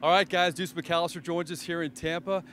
All right, guys, Deuce McAllister joins us here in Tampa.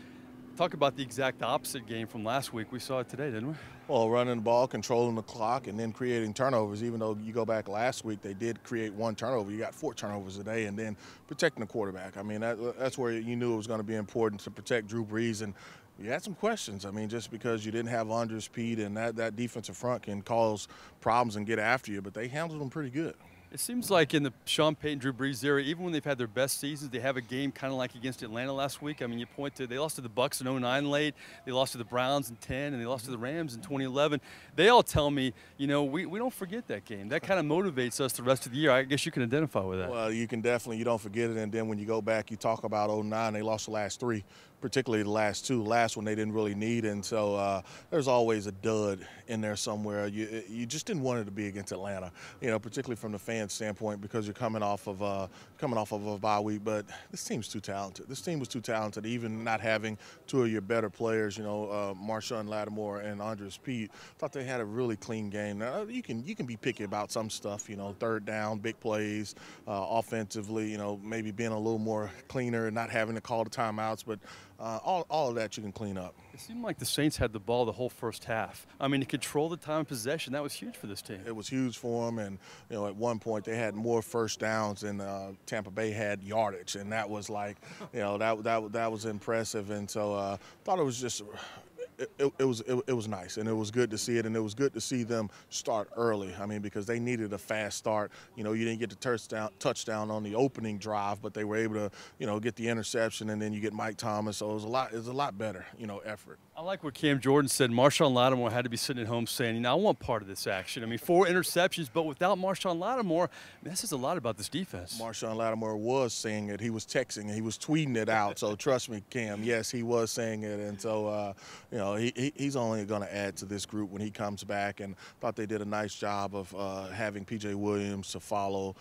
Talk about the exact opposite game from last week. We saw it today, didn't we? Well, running the ball, controlling the clock, and then creating turnovers. Even though you go back last week, they did create one turnover. You got 4 turnovers today, and then protecting the quarterback. I mean, that's where you knew it was going to be important to protect Drew Brees. And you had some questions. I mean, just because you didn't have Andre Spee and that defensive front can cause problems and get after you, but they handled them pretty good. It seems like in the Sean Payton, Drew Brees era, even when they've had their best seasons, they have a game kind of like against Atlanta last week. I mean, you point to, they lost to the Bucks in 09 late, they lost to the Browns in 10, and they lost to the Rams in 2011. They all tell me, you know, we don't forget that game. That kind of motivates us the rest of the year. I guess you can identify with that. Well, you can definitely, you don't forget it. And then when you go back, you talk about 09, they lost the last 3, particularly the last 2. Last one they didn't really need. And so there's always a dud in there somewhere. You just didn't want it to be against Atlanta, you know, particularly from the fans standpoint, because you're coming off of a bye week. But this team's too talented. This team was too talented, even not having 2 of your better players, you know, Marshawn Lattimore and Andre Spee. Thought they had a really clean game. Now, you can be picky about some stuff, you know, 3rd down, big plays, offensively, you know, maybe being a little more cleaner and not having to call the timeouts, but all of that you can clean up. It seemed like the Saints had the ball the whole first half. I mean, to control the time of possession, that was huge for this team. It was huge for them, and, you know, at one point they had more first downs than Tampa Bay had yardage, and that was like, you know, that was impressive. And so thought it was just it was nice, and it was good to see it, and it was good to see them start early. I mean, because they needed a fast start. You know, you didn't get the touchdown on the opening drive, but they were able to, you know, get the interception, and then you get Mike Thomas. So it was a lot better, you know, effort. I like what Cam Jordan said. Marshawn Lattimore had to be sitting at home saying, you know, I want part of this action. I mean, 4 interceptions, but without Marshawn Lattimore, that says a lot about this defense. Marshawn Lattimore was saying it. He was texting, he was tweeting it out. So trust me, Cam, yes, he was saying it. And so, you know, he's only going to add to this group when he comes back, and thought they did a nice job of having P.J. Williams to follow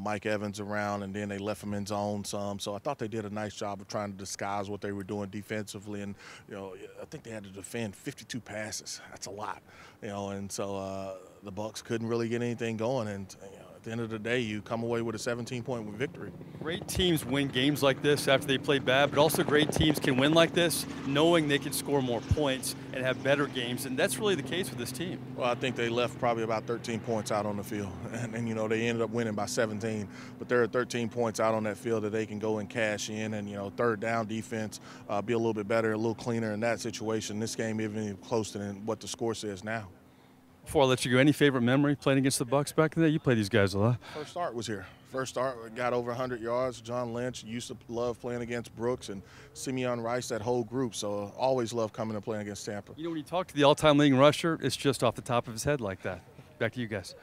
Mike Evans around, and then they left him in zone some. So I thought they did a nice job of trying to disguise what they were doing defensively. And, you know, I think they had to defend 52 passes. That's a lot, you know, and so the Bucs couldn't really get anything going, and, you know, at the end of the day, you come away with a 17-point victory. Great teams win games like this after they play bad, but also great teams can win like this knowing they can score more points and have better games, and that's really the case with this team. Well, I think they left probably about 13 points out on the field, and you know, they ended up winning by 17, but there are 13 points out on that field that they can go and cash in, and, you know, 3rd down defense, be a little bit better, a little cleaner in that situation. This game even closer than what the score says now. Before I let you go, any favorite memory playing against the Bucs back in the day? You play these guys a lot. First start was here. First start, got over 100 yards. John Lynch, used to love playing against Brooks and Simeon Rice, that whole group. So always love coming and playing against Tampa. You know, when you talk to the all-time leading rusher, it's just off the top of his head like that. Back to you guys.